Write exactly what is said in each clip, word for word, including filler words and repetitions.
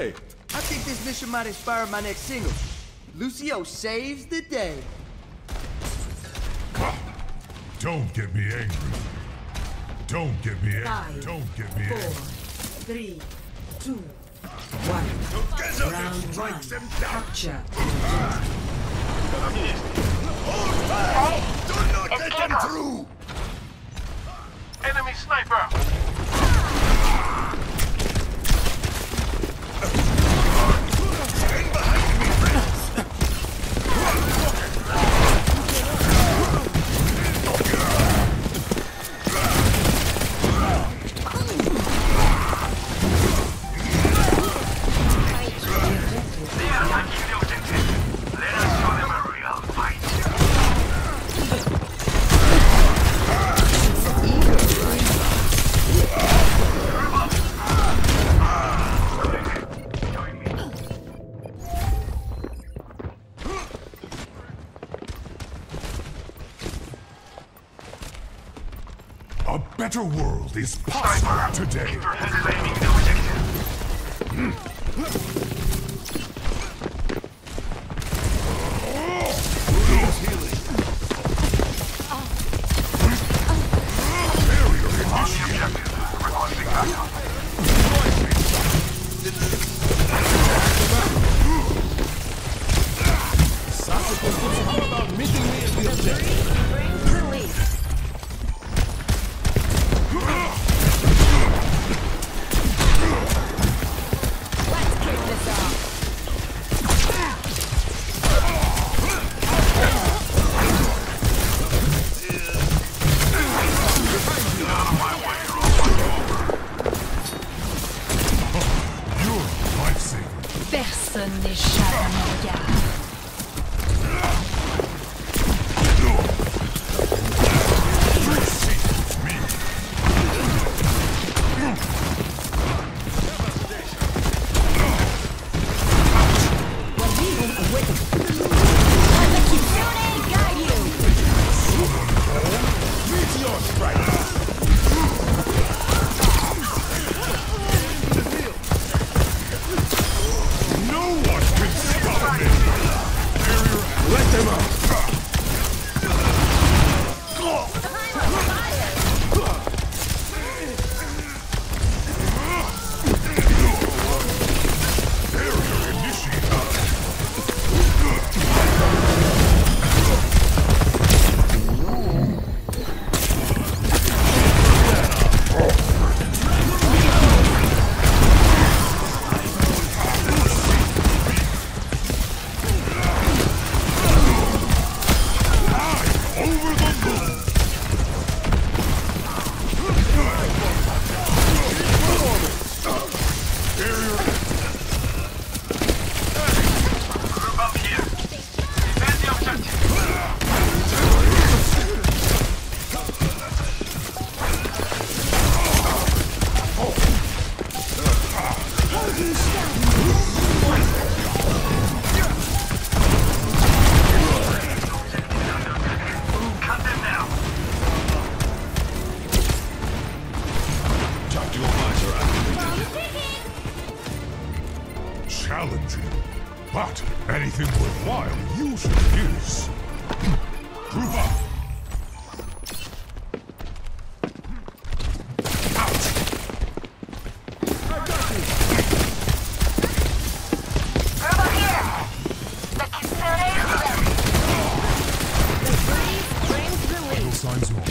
day. I think this mission might inspire my next single. Lucio saves the day. Don't get me angry. Don't get me angry. Don't get me angry. Four, three, two, one. Together round it strikes them down. Capture. Hold back! Do not let them through! Enemy sniper! Get behind me, friends! They are like intelligent. Let us show them a real fight. A better world is possible today. Keep your head aiming the objective. Sacrifice is all about meeting me at the objective. Personne n'échappe à mon regard. Challenging, but anything worthwhile you should use. Group up. Out. I got you. Over here. The Kisane is ready. The breeze brings relief. Little signs more.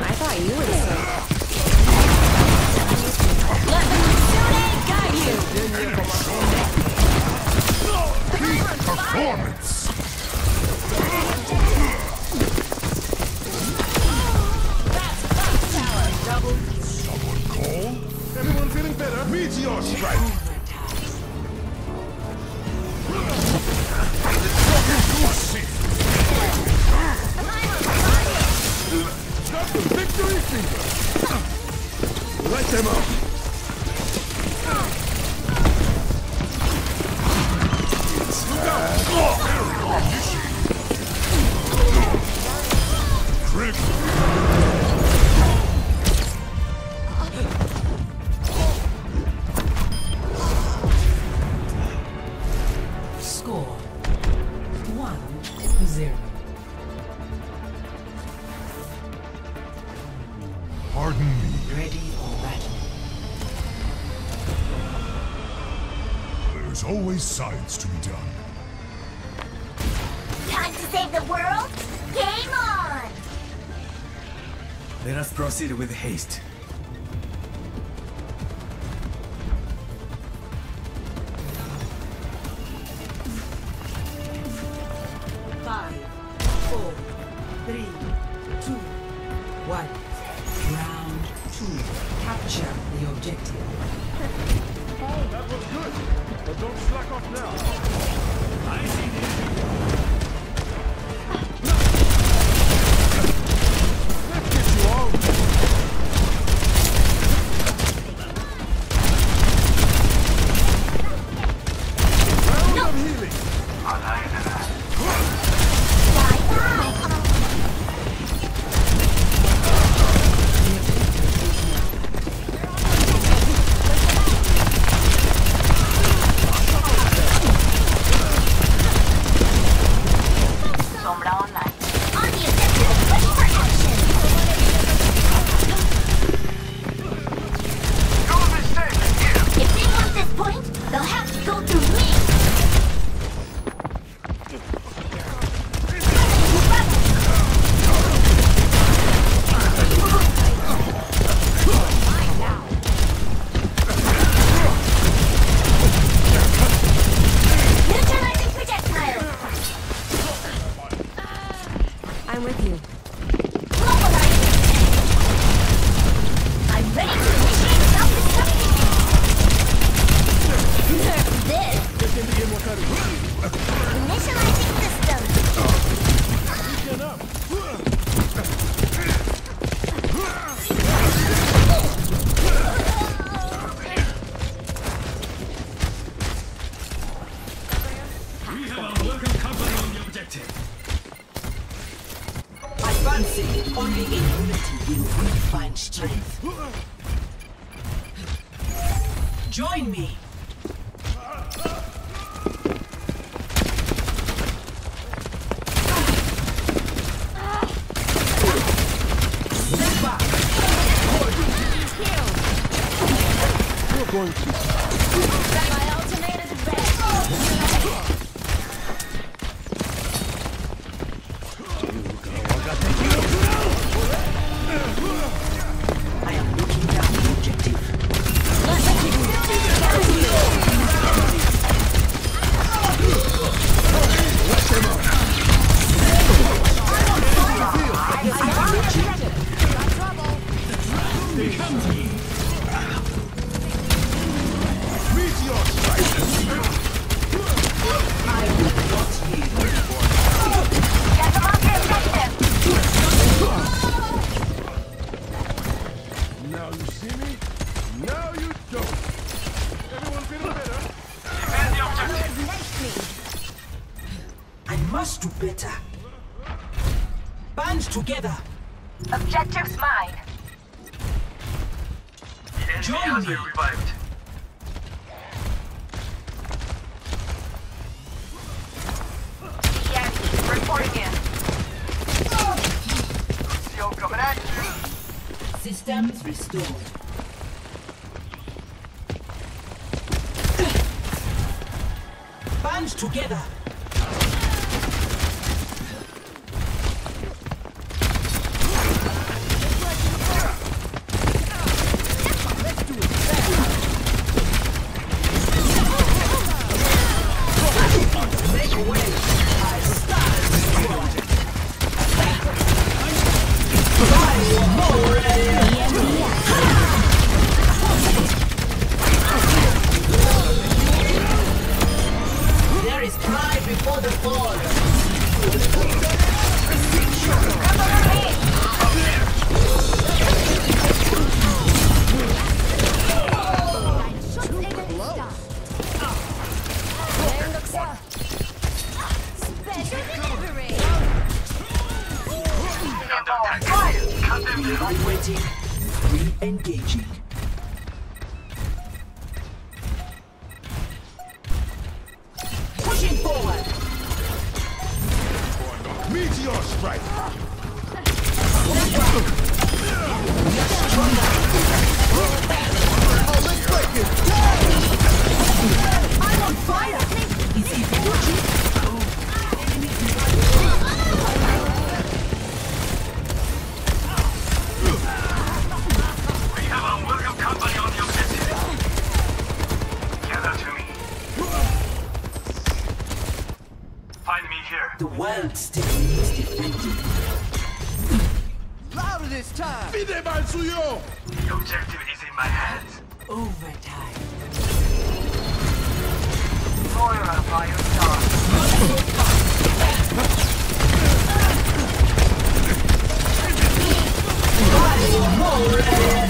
I thought you were sick. Let the Lucione guide you! Peak performance! That's top tower, double! Someone call? Everyone feeling better? Meteor strike! Got the victory finger! Light them up! There's always science to be done. Time to save the world? Game on! Let us proceed with haste. Five, four, three, two, one. Round two. Capture the objective. Oh, that was good, but don't slack off now. I see the enemy. Let's get you all. Round of healing. Only in unity you will find strength. Join me. Step back. You're going to. My ultimate is back. You got it. I am looking down the objective. Let them out. Must do better. Band together. Objectives mine. Join me. Revived. Yeah, reporting in. Lucio coming at you. Systems restored. Band together. Evaluating, re-engaging. Pushing forward. Meteor strike. Oh, let's break it. I'm on fire. The world still needs defending. Louder this time! Be there, Lucio! The objective is in my hands. Overtime. Forever by your side. More!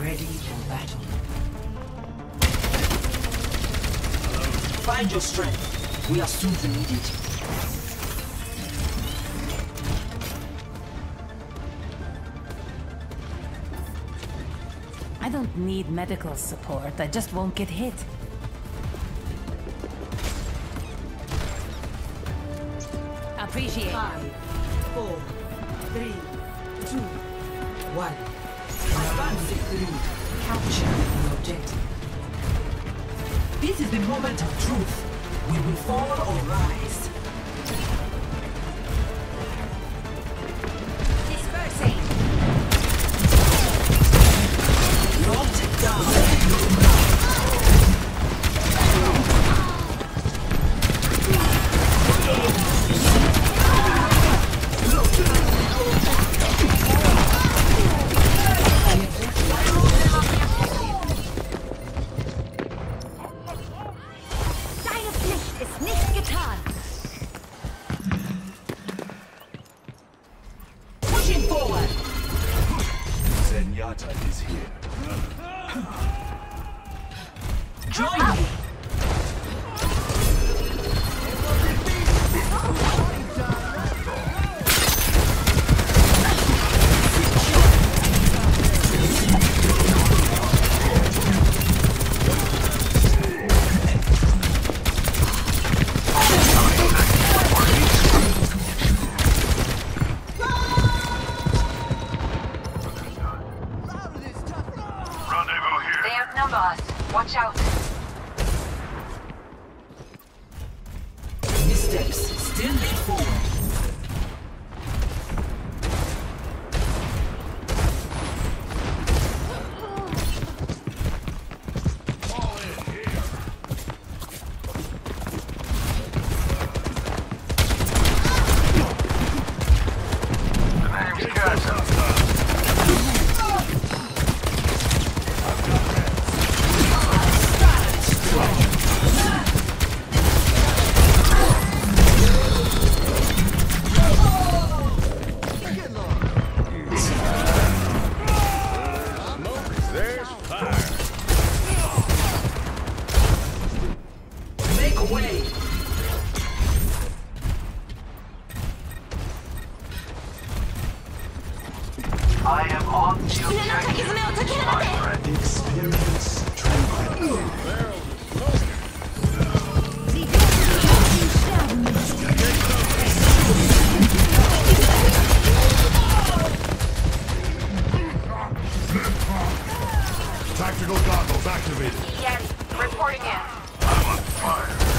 Ready for battle. Find your strength. We are soon to need it. I don't need medical support. I just won't get hit. Appreciate. Five, four, three, two, one. Capture the objective. This is the moment of truth. We will fall or rise. Dispersing. Locked down. Is here. Join up. Me! Watch out. Missteps still lead forward. I am on the objective. My experience tranquility. Tactical goggles activated. Yes, reporting in. I'm on fire.